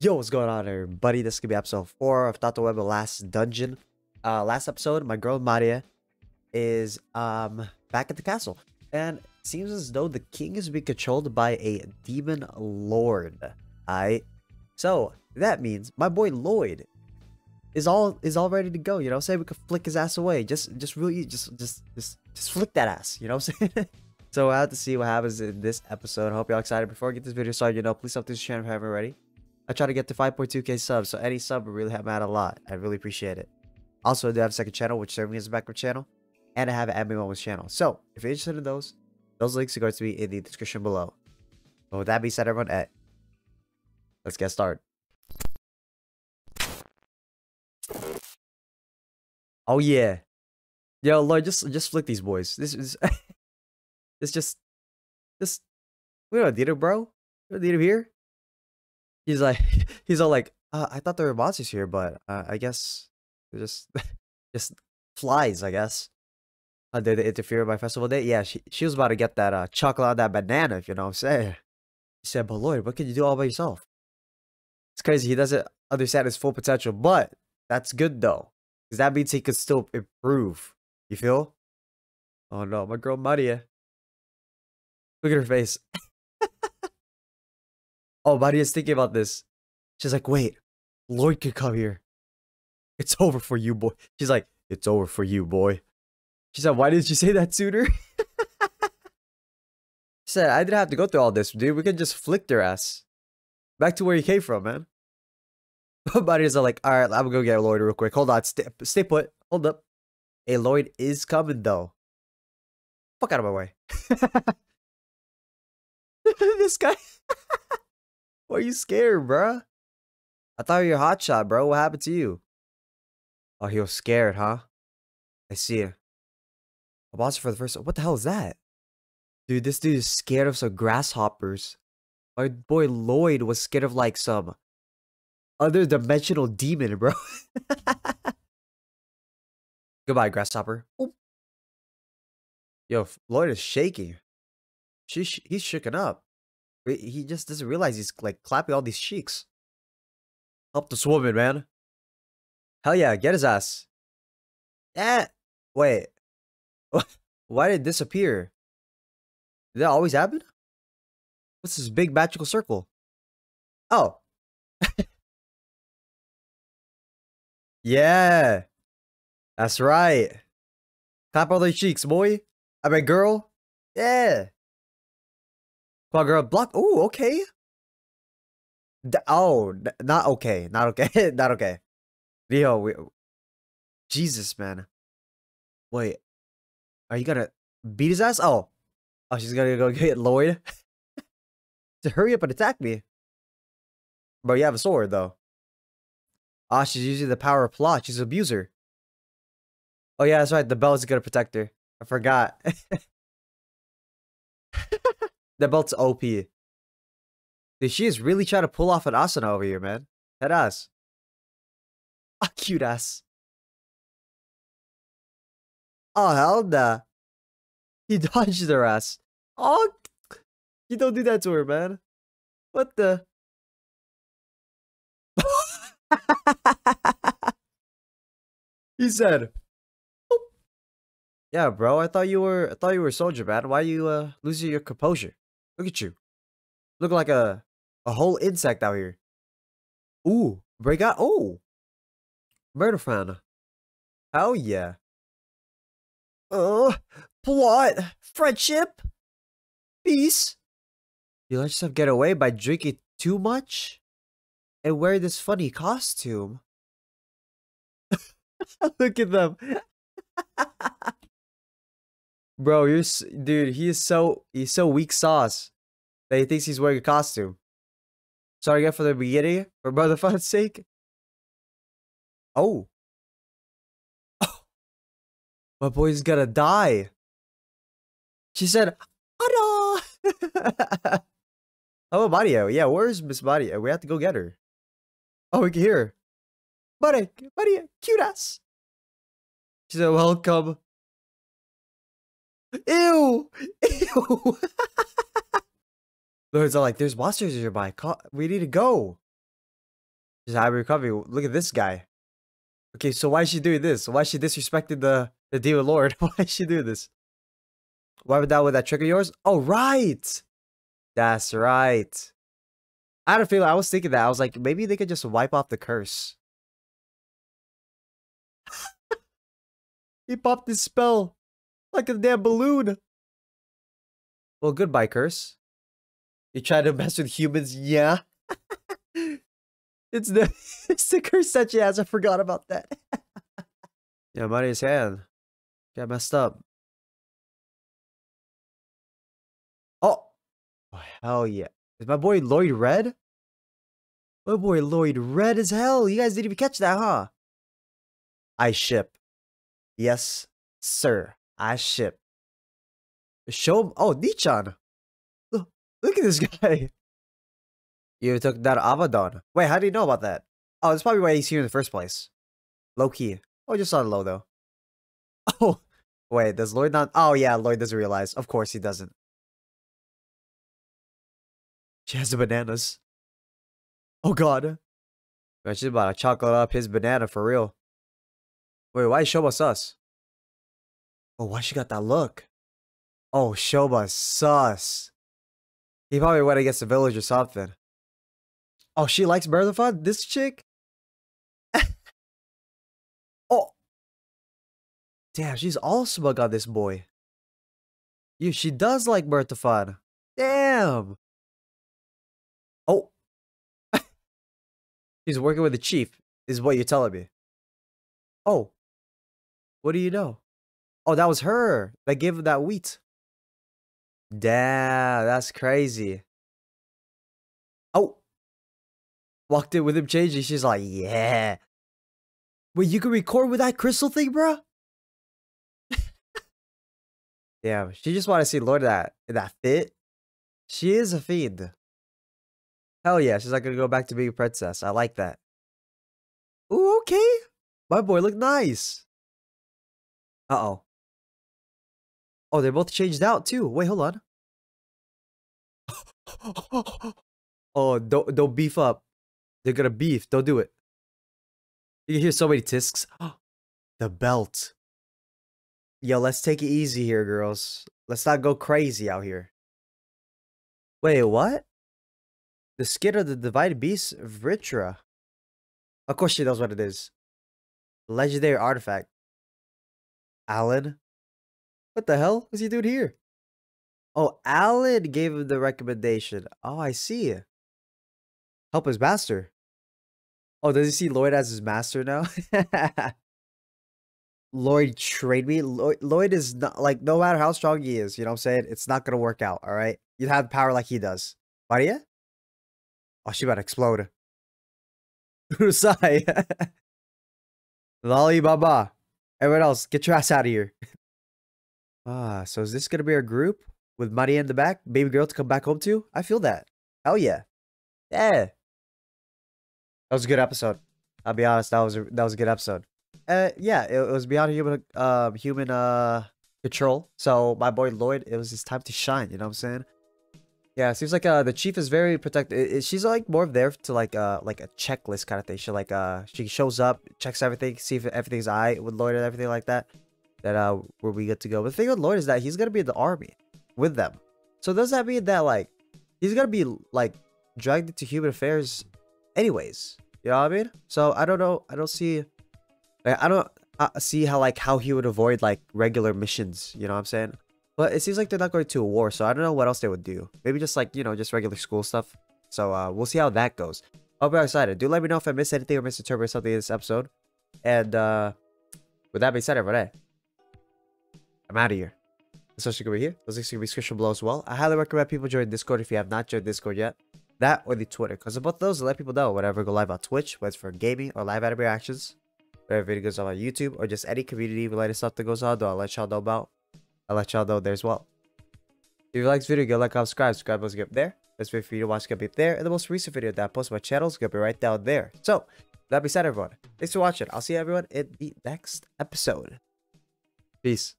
Yo, what's going on, everybody? This could be episode 4 of Tatoeba Last Dungeon. Last episode, my girl Maria is back at the castle, and it seems as though the king is being controlled by a demon lord. So that means my boy Lloyd is all ready to go. You know, say we could flick his ass away. Just flick that ass. You know what I'm saying? So we'll have to see what happens in this episode. I hope y'all excited. Before I get this video started, you know, please subscribe to this channel if you haven't already. I try to get to 5.2k subs, so any sub would really help me out a lot. I really appreciate it. Also, I do have a second channel, which serving as a backup channel, and I have an admin moments channel. So, if you're interested in those links are going to be in the description below. But with that being said, everyone, let's get started. Oh yeah, yo Lloyd, just flick these boys. This is we don't need it, bro. We don't need him here. He's all like, I thought there were monsters here, but I guess they're just flies, I guess. Did they interfere with my festival day? Yeah, she was about to get that chocolate on that banana, if you know what I'm saying. He said, but Lloyd, what can you do all by yourself? It's crazy, he doesn't understand his full potential, but that's good though. Because that means he could still improve. You feel? Oh no, my girl Maria. Look at her face. Oh, Maria's thinking about this. She's like, wait, Lloyd could come here. It's over for you, boy. She's like, it's over for you, boy. She said, why didn't you say that sooner? She said, I didn't have to go through all this, dude. We could just flick their ass. Back to where you came from, man. But Maria's like, all right, I'm gonna go get Lloyd real quick. Hold on, stay put. Hold up. Hey, Lloyd is coming, though. Fuck out of my way. This guy... Why are you scared, bruh? I thought you were a hotshot, bro. What happened to you? Oh, he was scared, huh? I see it. A monster for the first time. What the hell is that? Dude, this dude is scared of some grasshoppers. My boy Lloyd was scared of like some other dimensional demon, bro. Goodbye, grasshopper. Oop. Yo, Lloyd is shaking. He's shooken up. He just doesn't realize he's like clapping all these cheeks. Help this woman, man. Hell yeah, get his ass. Yeah. Wait. Why did it disappear? Did that always happen? What's this big magical circle? Oh. Yeah. That's right. Clap all those cheeks, boy. I mean, girl. Yeah. Girl, block. Oh, okay. Not okay. Not okay. Not okay. Yo, Jesus, man. Wait, are you gonna beat his ass? Oh, she's gonna go get Lloyd. To hurry up and attack me. Bro, you have a sword though. Ah, she's using the power of plot. She's an abuser. Oh yeah, that's right. The bell is gonna protect her. I forgot. The belt's OP. Dude, she is really trying to pull off an Asuna over here, man. That ass. Ah, cute ass. Oh, hell nah. He dodged her ass. Oh, you don't do that to her, man. What the? He said. Oop. Yeah, bro, I thought you were a soldier, man. Why are you losing your composure? Look at you. Look like a whole insect out here. Ooh, break out. Oh, Berthofan. Hell yeah. Plot, friendship, peace. You let yourself get away by drinking too much and wear this funny costume. Look at them. Bro, dude, he's so weak sauce that he thinks he's wearing a costume. Sorry again for the beginning, for Berthofan's sake. Oh. My boy's gonna die. She said, oh no. How about Mario? Yeah, where's Miss Mario? We have to go get her. Oh, we can hear her. Mario, cute ass. She said, welcome. Ew! Ew! Lords are like, there's monsters nearby. We need to go. She's high recovery. Look at this guy. Okay, so why is she doing this? Why is she disrespecting the demon lord? Why is she doing this? Why would that with that trick of yours? Oh, right. That's right. I had a feeling. I was thinking that. I was like, maybe they could just wipe off the curse. He popped his spell like a damn balloon. Well, goodbye, curse. You try to mess with humans, yeah. It's the curse that she has. I forgot about that. Yeah, Maria's hand got messed up. Oh, hell yeah. Is my boy Lloyd red? My boy Lloyd red as hell. You guys didn't even catch that, huh? I ship. Yes, sir. I ship. Show him. Oh, Nichan. Look at this guy. You took that Abaddon. Wait, how do you know about that? Oh, that's probably why he's here in the first place. Low key. Oh, just on low though. Oh, wait, does Lloyd not? Oh yeah, Lloyd doesn't realize. Of course he doesn't. She has the bananas. Oh god. Man, she's about to chocolate up his banana for real. Wait, why Shoba sus? Oh, why she got that look? Oh, Shoba sus. He probably went against the village or something. Oh, she likes Berthofan? This chick? Oh. Damn, she's all smug on this boy. Yeah, she does like Berthofan. Damn. Oh. He's working with the chief, is what you're telling me. Oh. What do you know? Oh, that was her that gave him that wheat. Damn, that's crazy. Oh. Walked in with him changing. She's like, yeah. Wait, you can record with that crystal thing, bro? Damn, she just wanted to see Lord in that fit. She is a fiend. Hell yeah, she's not gonna go back to being a princess. I like that. Ooh, okay. My boy looked nice. Uh-oh. Oh, they're both changed out too. Wait, hold on. Oh, don't beef up. They're gonna beef. Don't do it. You can hear so many tisks. The belt. Yo, let's take it easy here, girls. Let's not go crazy out here. Wait, what? The skin of the divided beast, Vritra. Of course she knows what it is. Legendary artifact. Alan? What the hell is he doing here? Oh, Alan gave him the recommendation. Oh, I see. Help his master. Oh, does he see Lloyd as his master now? Lloyd trained me. Lloyd is not like, no matter how strong he is, you know what I'm saying? It's not gonna work out, all right? You have power like he does. Maria? Oh, she about to explode. Urusai. Lali Baba. Everyone else, get your ass out of here. Ah, so is this going to be our group with Maria in the back? Baby girl to come back home to? I feel that. Hell yeah. Yeah. That was a good episode. I'll be honest, that was a good episode. Yeah, it was beyond human control. So my boy Lloyd, it was his time to shine, you know what I'm saying? Yeah, it seems like the chief is very protective. She's like more of there to like a checklist kind of thing. She like she shows up, checks everything, see if everything's alright with Lloyd and everything like that. Where we get to go. But the thing with Lloyd is that he's gonna be in the army with them. So does that mean that like he's gonna be like dragged into human affairs anyways? You know what I mean? So I don't know. I don't see. Like, I don't see how he would avoid like regular missions. You know what I'm saying? But it seems like they're not going to a war. So I don't know what else they would do. Maybe just like, you know, just regular school stuff. So we'll see how that goes. I'll be excited. Do let me know if I missed anything or misinterpreted something in this episode. And with that being said, everybody. I'm out of here. This is going to be here. Those links are going to be description below as well. I highly recommend people join Discord if you have not joined Discord yet. That or the Twitter. Because both of those let people know whenever I go live on Twitch, whether it's for gaming or live anime reactions, whatever video goes on YouTube, or just any community related stuff that goes on, though I'll let y'all know about. I'll let y'all know there as well. If you like this video, go like, comment, subscribe. Subscribe button's going to be up there. This video for you to watch is going to be up there. And the most recent video that I post on my channel is going to be right down there. So, that being said, everyone, thanks for watching. I'll see everyone in the next episode. Peace.